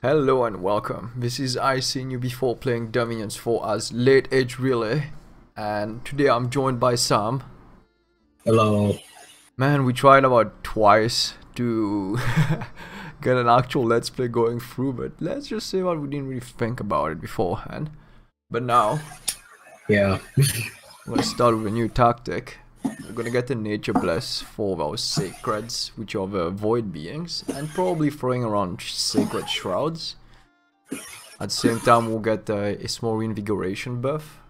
Hello and welcome. This is I Seen You Before playing Dominions 4 as Late Age R'lyeh, and today I'm joined by Sam. Hello. Man, we tried about twice to get an actual let's play going through, but let's just say what we didn't really think about it beforehand. But now, yeah, we're gonna start with a new tactic. We're gonna get the nature bless for those sacreds, which are the void beings, and probably throwing around sacred shrouds. At the same time, we'll get a small reinvigoration buff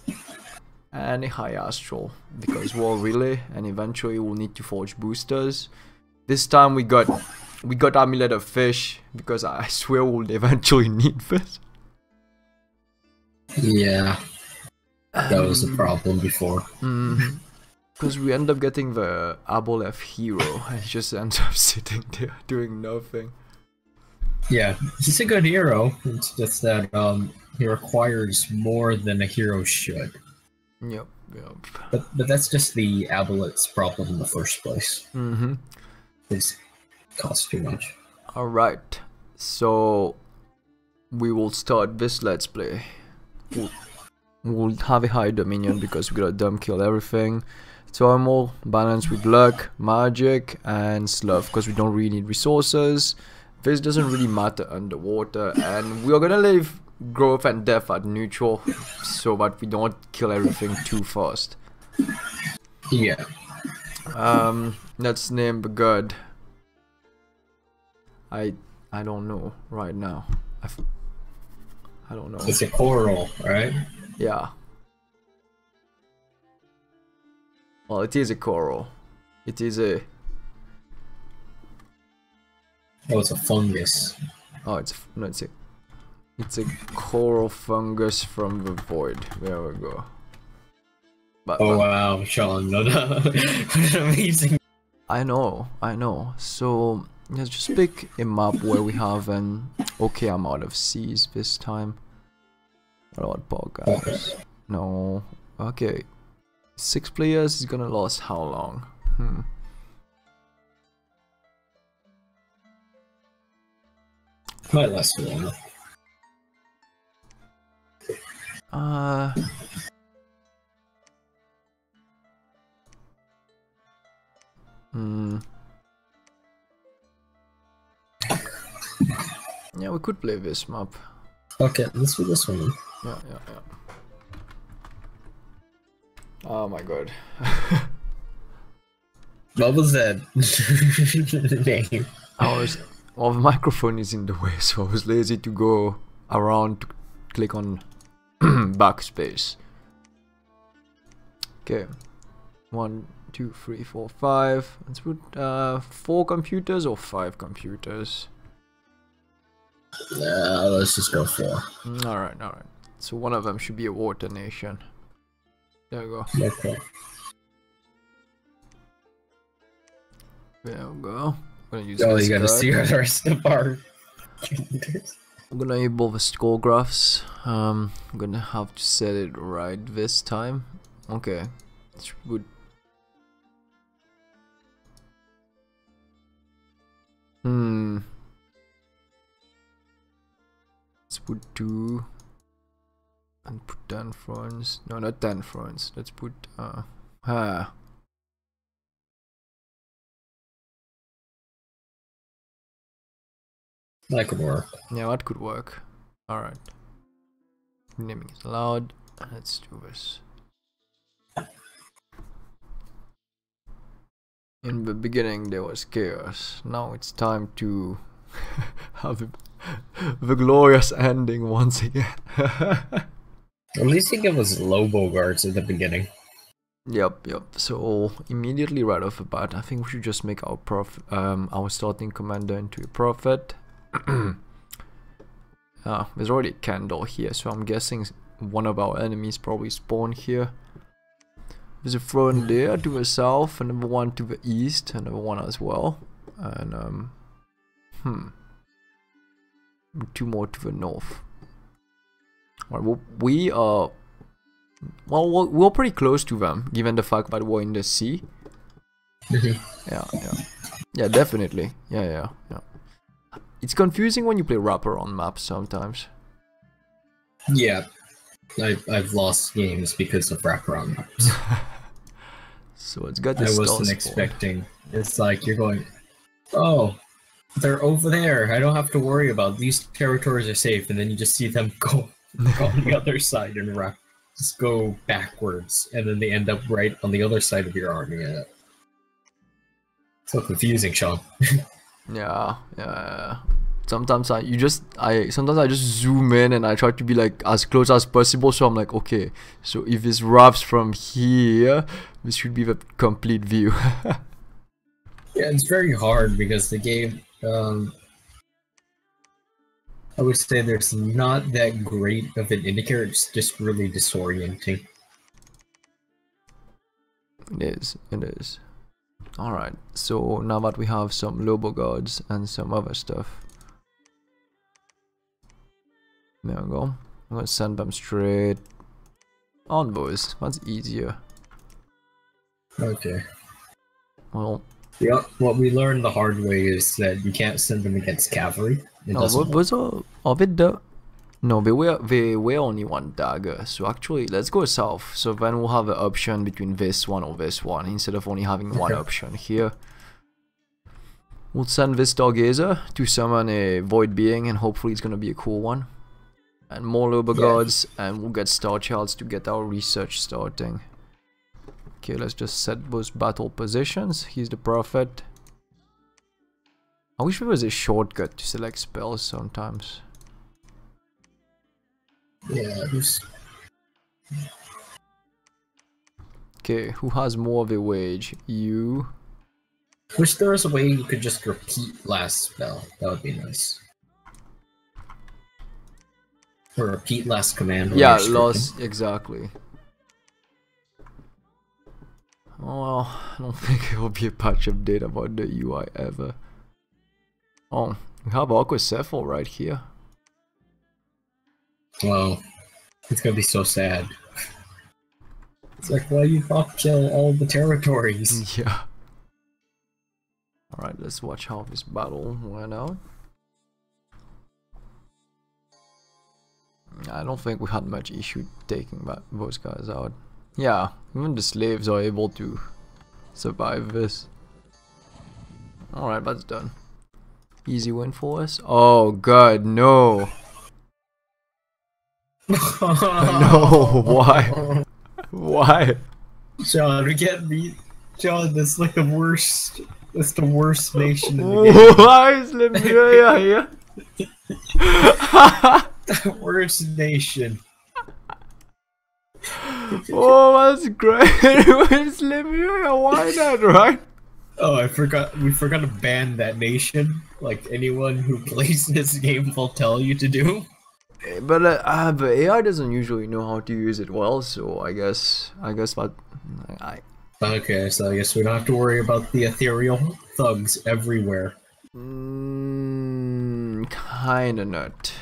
and a high astral, because we're R'lyeh and eventually we'll need to forge boosters. This time we got amulet of fish, because I swear we'll eventually need this. Yeah, that was the problem before. Because we end up getting the Aboleth hero, and he just ends up sitting there doing nothing. Yeah, he's a good hero, it's just that he requires more than a hero should. Yep. But that's just the Aboleth's problem in the first place. It costs too much. Alright, so we will start this let's play. We'll have a high dominion because we gotta dumb kill everything. So I'm all balanced with luck, magic, and sloth, because we don't really need resources. This doesn't really matter underwater, and we are gonna leave growth and death at neutral so that we don't kill everything too fast. Yeah. Let's name the god. I don't know right now. I don't know. It's a coral, right? Yeah. Well, it is a coral. It is a... Oh, it's a fungus. Oh, it's... No, it's a... It's a coral fungus from the void. There we go. But, oh, wow, Sean. Amazing. I know. So, let's just pick a map where we have an... Okay, I'm out of seas this time. What about Bogarus? Okay. No. Okay. 6 players is gonna last how long? Might last long. Yeah, we could play this map. Okay, let's do this one. Yeah. Oh my god. What was that? Well, the microphone is in the way, so I was lazy to go around to click on backspace. Okay. 1, 2, 3, 4, 5. Let's put 4 computers or 5 computers. Let's just go 4. Alright. So one of them should be a water nation. There we go. Okay. There we go. I'm gonna use you gotta see the rest of our I'm gonna enable the score graphs. I'm gonna have to set it right this time. Okay. It would... Let's put 2. And put 10 fronts. No, not 10 fronts. Let's put That could work. Yeah, that could work. Alright. Naming is allowed. Let's do this. In the beginning there was chaos. Now it's time to have the glorious ending once again. At least it was low Bogarts at the beginning. Yep. So immediately right off the bat, I think we should just make our starting commander into a prophet. There's already a candle here, so I'm guessing one of our enemies probably spawned here. There's a throne there to the south, another one to the east, another one as well, and two more to the north. Well, we are... Well, we're pretty close to them, given the fact that we're in the sea. Yeah, definitely. Yeah. It's confusing when you play wrapper on maps sometimes. Yeah, I've lost games because of wrapper on maps. So it's got this. I wasn't expecting. It's like you're going, oh, they're over there. I don't have to worry about it. These territories are safe, and then you just see them go on the other side and wrap. Just go backwards, and then they end up right on the other side of your army. So confusing, Sean. Yeah. Sometimes I just zoom in and I try to be like as close as possible. So I'm like, okay, so if this wraps from here, this should be the complete view. Yeah, it's very hard because the game, I would say there's not that great of an indicator. It's just really disorienting. It is. Alright, so now that we have some Lobo Gods and some other stuff. There we go. I'm gonna send them straight on those. That's easier. Okay. Well. Yeah, what we learned the hard way is that you can't send them against cavalry. No, they were only one dagger, so actually let's go south, so then we'll have an option between this one or this one, instead of only having one option here. We'll send this Stargazer to summon a Void Being, and hopefully it's gonna be a cool one. And more Lobo Gods, and we'll get Star Charts to get our research starting. Okay, let's just set those battle positions. He's the Prophet. I wish there was a shortcut to select spells sometimes. Yeah, okay, who has more of a wage? You. Wish there was a way you could just repeat last spell. That would be nice. Or repeat last command. Yeah, lost, exactly. Well, I don't think it will be a patch update about the UI ever. Oh, we have Aquacephal right here. Well, it's gonna be so sad. It's like, well, you kill all the territories. Yeah. Alright, let's watch how this battle went out. I don't think we had much issue taking those guys out. Yeah, even the slaves are able to survive this. Alright, that's done. Easy win for us. Oh god, no! No, why? Why? John, we can't beat. John, that's like the worst. That's the worst nation in the game. Why is Lemuria here? The worst nation. Oh, that's great! It's Lemuria, why not, right? Oh, I forgot. We forgot to ban that nation. Like anyone who plays this game will tell you to do. But the AI doesn't usually know how to use it well, so I guess that. Okay, so I guess we don't have to worry about the ethereal thugs everywhere. Kinda not.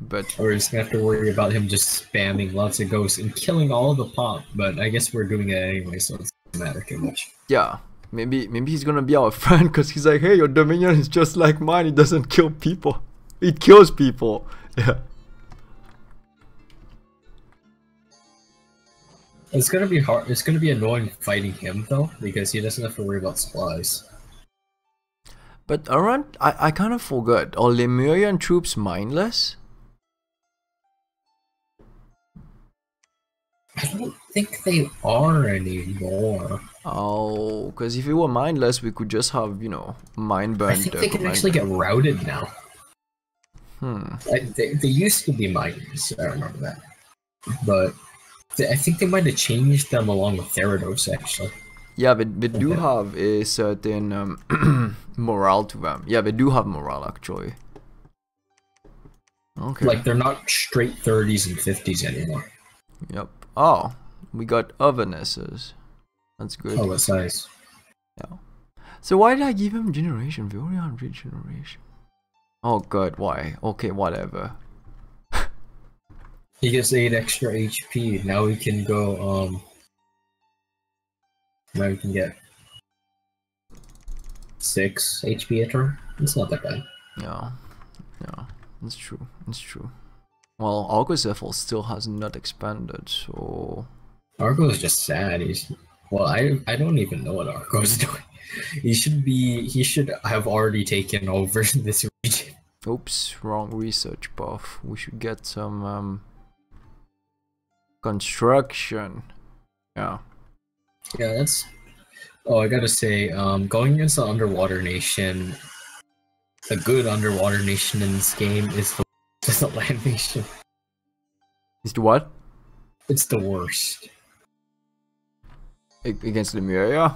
But we're just gonna have to worry about him just spamming lots of ghosts and killing all the pop, but I guess we're doing it anyway, so it doesn't matter too much. Yeah, maybe he's gonna be our friend because he's like, hey, your Dominion is just like mine, it doesn't kill people. It kills people. Yeah. It's gonna be hard, it's gonna be annoying fighting him though, because he doesn't have to worry about supplies. But aren't I kinda forgot, are Lemurian troops mindless? I don't think they are anymore. Oh, because if it were mindless, we could just have, you know, mind burn. I think they can actually get routed now. They used to be mindless, I remember that. But I think they might have changed them along with Theranos, actually. Yeah, but they do have a certain morale to them. Yeah, they do have morale, actually. Okay. Like, they're not straight 30s and 50s anymore. Yep. Oh, we got Ovenesses. That's good. Oh, that's nice. Yeah. So why did I give him generation? We only have regeneration. Oh god, why? Okay, whatever. He gets 8 extra HP. Now we can go, now we can get 6 HP a turn. It's not that bad. Yeah. Yeah, that's true, that's true. Well, Arcusurfo still has not expanded, so... Arco is just sad. He's... Well, I don't even know what Arco is doing. He should have already taken over this region. Oops, wrong research buff. We should get some construction. Yeah. Yeah, that's... Oh, I gotta say, going against the underwater nation, a good underwater nation in this game is the land nation. Is the what? It's the worst. Against Lemuria?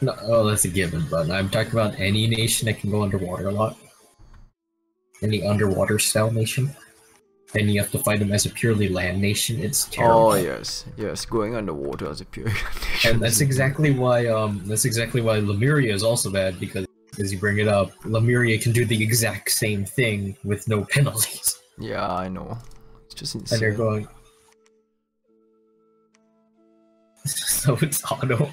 No, oh, that's a given, but I'm talking about any nation that can go underwater a lot. Any underwater style nation. Then you have to fight them as a purely land nation. It's terrible. Oh yes, yes, going underwater as a pure nation. And that's exactly why Lemuria is also bad, because as you bring it up, Lemuria can do the exact same thing with no penalties. Yeah, I know. It's just insane. And they're going. So it's auto.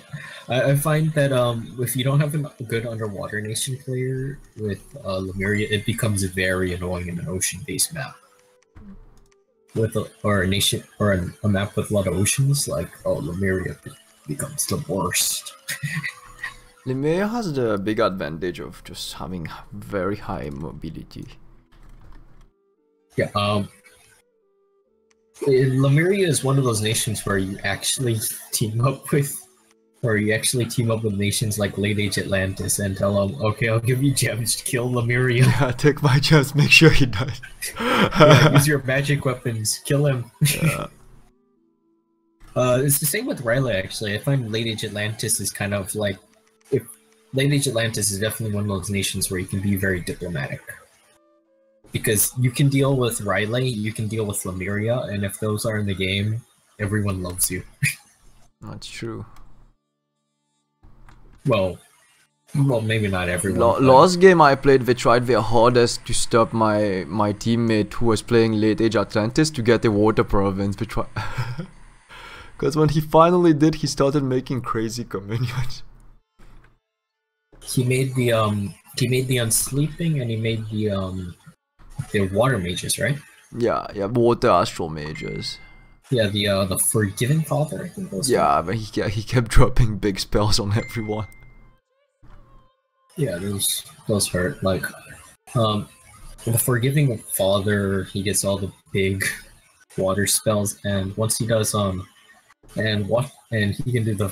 I find that if you don't have a good underwater nation player with Lemuria, it becomes very annoying in an ocean-based map. With a map with a lot of oceans, like, oh, Lemuria becomes the worst. Lemuria has the big advantage of just having very high mobility. Yeah, Lemuria is one of those nations where you actually team up with, nations like Late Age Atlantis and tell them, okay, I'll give you gems to kill Lemuria. Yeah, take my gems, make sure he dies. Yeah, use your magic weapons, kill him. Yeah. It's the same with R'lyeh, actually. I find Late Age Atlantis is kind of like, if Late Age Atlantis is definitely one of those nations where you can be very diplomatic. Because you can deal with R'lyeh, you can deal with Lemuria, and if those are in the game, everyone loves you. That's true. Well, maybe not everyone. Last game I played, they tried their hardest to stop my teammate who was playing Late Age Atlantis to get the water province. Because when he finally did, he started making crazy communions. He made the unsleeping, and he made the water mages, right? Yeah, water astral mages. Yeah, the Forgiven Father, I think those. Yeah, but he kept dropping big spells on everyone. Yeah, those hurt. Like, the Forgiving Father, he gets all the big water spells, and once he does and he can do the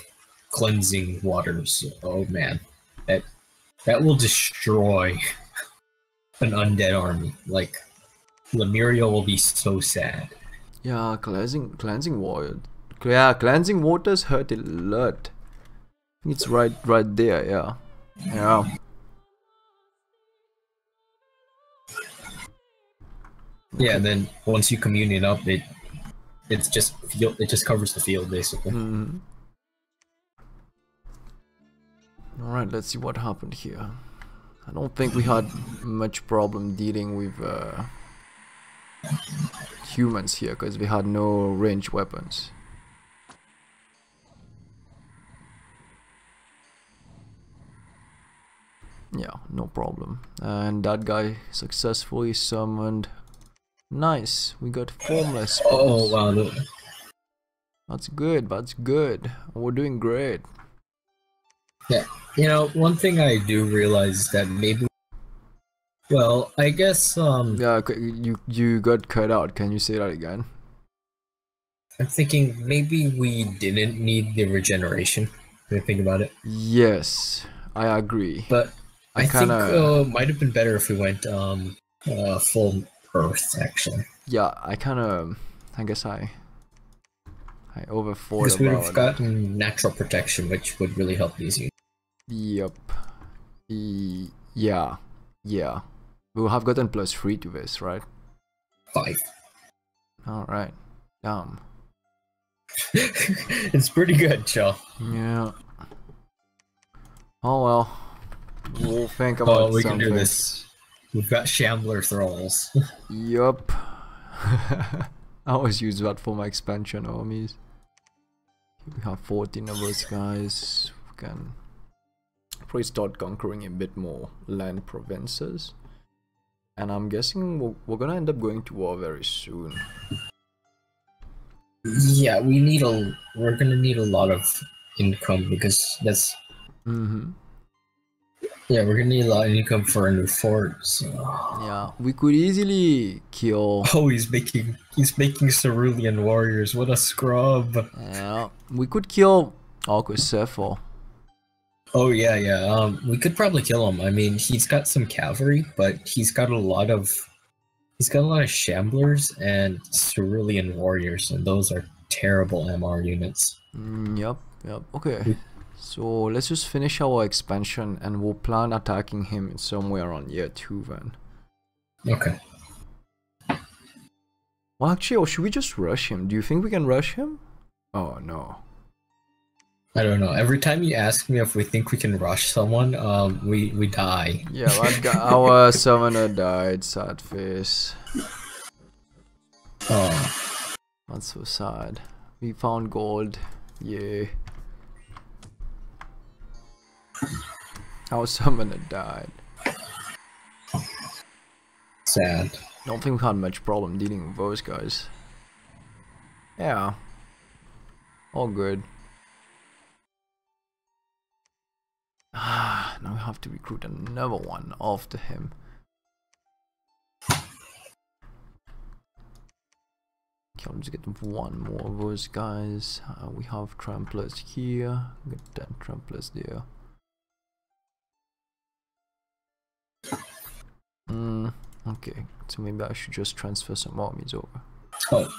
cleansing waters. Oh man, that will destroy an undead army. Like, Lemuria will be so sad. Yeah, cleansing waters hurt a lot. It's right there, yeah. Yeah. Yeah, and then once you commune it up, it just covers the field basically. Mm-hmm. Alright, let's see what happened here. I don't think we had much problem dealing with humans here, because we had no ranged weapons. Yeah, no problem. And that guy successfully summoned. Nice, we got formless. Oh wow, look. That's good. We're doing great. Yeah, you know, one thing I do realize is that maybe. Well, I guess, yeah, you got cut out. Can you say that again? I'm thinking maybe we didn't need the regeneration, when I think about it. Yes, I agree. But I think it might have been better if we went full Earth, actually. Yeah, I guess I overthought. Because we would have gotten natural protection, which would really help these. Yep. Yeah. We'll have gotten +3 to this, right? 5. Alright. Damn. It's pretty good, Joe. Yeah. Oh well. We'll think about something. Oh, we can do this. We've got Shambler Thralls. Yup. I always use that for my expansion armies. We have 14 of those guys. We can probably start conquering a bit more land provinces. And I'm guessing we're gonna end up going to war very soon. Yeah, we're gonna need a lot of income because that's... Mm-hmm. Yeah, we're gonna need a lot of income for a new fort, so... Yeah, we could easily kill... Oh, he's making Cerulean warriors, what a scrub! Yeah, we could kill Aquacephal. Oh yeah, yeah, we could probably kill him. I mean, he's got some cavalry, but he's got a lot of Shamblers and Cerulean warriors, and those are terrible MR units. Yep, yep, okay. So let's just finish our expansion and we'll plan attacking him somewhere on year 2 then. Okay. Well, actually, or should we just rush him? Do you think we can rush him? Oh no. I don't know. Every time you ask me if we think we can rush someone, we die. Yeah, our summoner died, sad face. Oh. That's so sad. We found gold. Yay. Our summoner died. Sad. Don't think we had much problem dealing with those guys. Yeah. All good. Ah, now we have to recruit another one after him. Okay, I'll just get one more of those guys. We have tramplers here. Get 10 tramplers there. Okay, so maybe I should just transfer some armies over. Oh,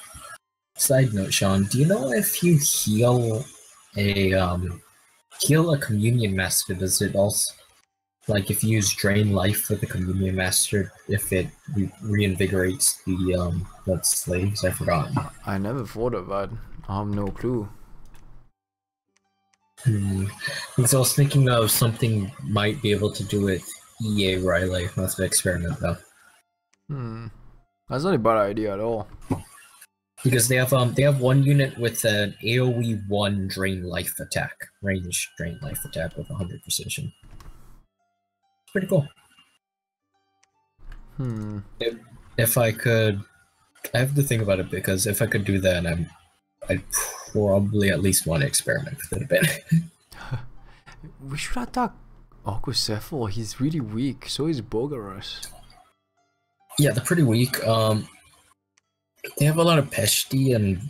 side note, Sean, do you know if you heal a communion master, does it also, like, if you use drain life with the communion master, if it reinvigorates the slaves? I forgot. I never thought of that. I have no clue. Because I was thinking of something might be able to do with EA R'lyeh. That's an experiment though. That's not a bad idea at all. Because they have one unit with an AoE 1 drain life attack, range drain life attack with 100 precision. It's pretty cool. If I could, I have to think about it because if I could do that, I'd probably at least want to experiment with it a bit. We should attack Aquacephal. He's really weak. So is Bogarus. Yeah, they're pretty weak. They have a lot of Peshti and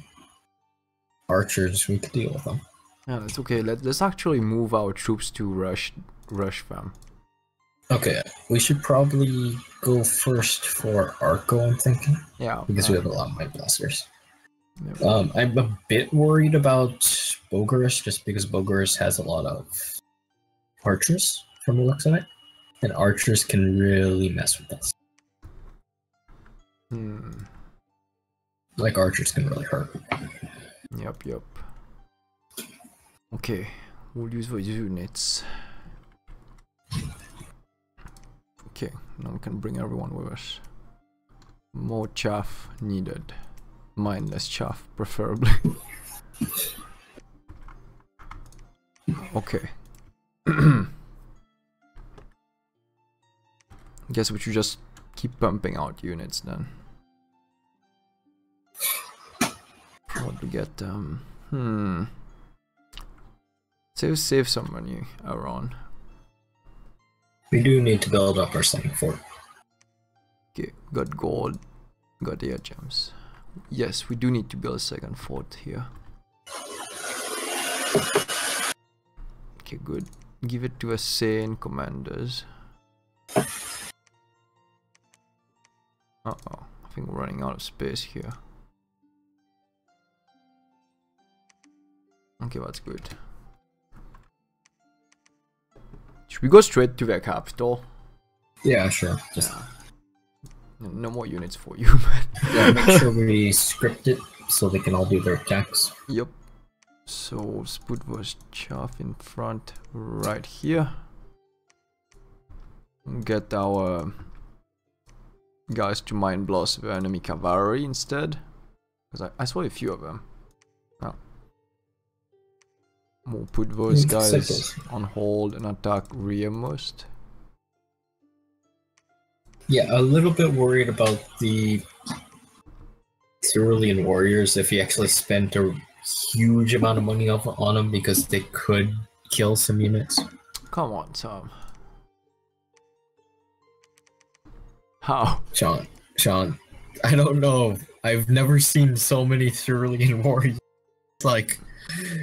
archers. We could deal with them. Yeah, that's okay. Let's actually move our troops to rush them. Okay, we should probably go first for Arco, I'm thinking. Yeah. Because we have a lot of Might Blasters. Yeah. I'm a bit worried about Bogarus, just because Bogarus has a lot of archers, from the looks of it. And archers can really mess with us. Like, archers can really hurt. Yep, yep. Okay, we'll use the units. Okay, now we can bring everyone with us. More chaff needed. Mindless chaff, preferably. Okay. Guess we should just keep pumping out units then. Probably get save some money around. We do need to build up our second fort. Okay, got gold, got air gems. Yes, we do need to build a second fort here. Okay, good. Give it to a sane commanders. Uh-oh, I think we're running out of space here. Okay, that's good. Should we go straight to their capital? Yeah, sure. Just... No more units for you, man. Yeah, make sure we script it so they can all do their attacks. Yep. So, Spud was chaff in front right here. Get our guys to mind blast the enemy cavalry instead. Because I saw a few of them. We'll put those guys on hold and attack rearmost. Yeah, a little bit worried about the Cerulean Warriors if you actually spent a huge amount of money on them, because they could kill some units. Come on, Tom. How? Sean, I don't know. I've never seen so many Cerulean Warriors. Like,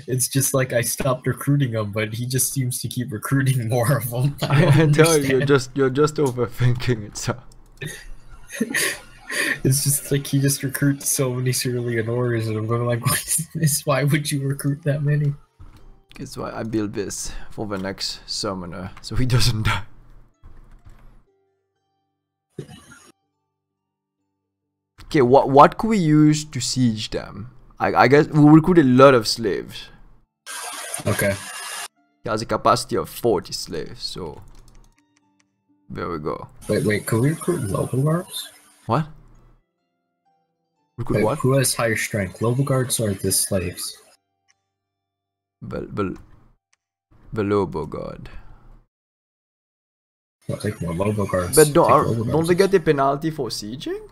it's just like I stopped recruiting him, but he just seems to keep recruiting more of them. I know, you're just overthinking it, sir. It's just like he just recruits so many Cerulean Warriors, and I'm going like, what is this? Why would you recruit that many? That's why I build this for the next summoner, so he doesn't die. Okay, what could we use to siege them? I guess we'll recruit a lot of slaves. Okay. He has a capacity of 40 slaves, so... There we go. Wait, can we recruit local guards? What? Recruit what? Who has higher strength? Local guards or the slaves? The Lobo guard. I'll take more Lobo guards. But don't they get a penalty for sieging?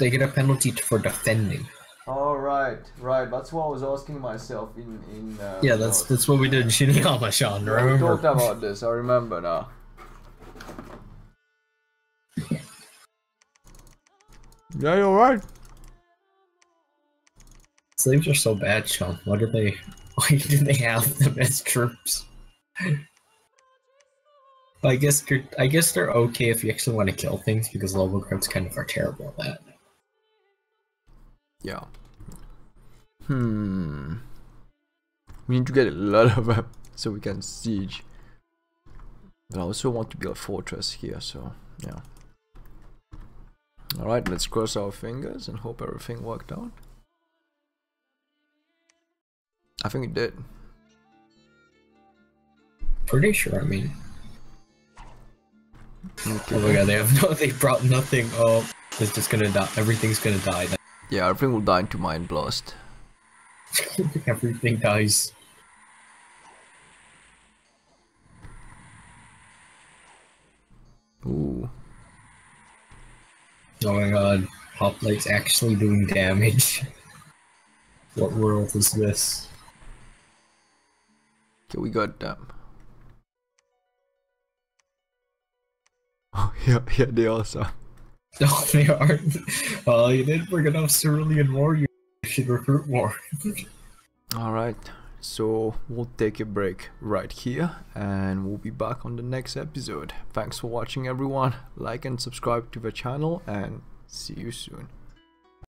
They get a penalty for defending. All right. That's what I was asking myself in yeah, that's what we did in Shinigama, Sean. Remember? We talked about this. I remember now. Yeah, you're right. Slaves are so bad, Sean. Why did they have them as troops? I guess they're okay if you actually want to kill things, because level guards kind of are terrible at that. Yeah. We need to get a lot of them so we can siege. But I also want to build a fortress here, so yeah. Alright, let's cross our fingers and hope everything worked out. I think it did. Pretty sure, I mean. Okay. Oh my god, they brought nothing. Oh, it's just gonna die. Everything's gonna die now. Yeah, everything will die into Mind Blast. Everything dies. Ooh. Oh my god, Hoplite's actually doing damage. What world is this? Okay, we got them. Oh, yeah, they also. No, they aren't. Well, you didn't bring enough Cerulean Warriors. You should recruit more. Alright, so we'll take a break right here, and we'll be back on the next episode. Thanks for watching, everyone. Like and subscribe to the channel, and see you soon.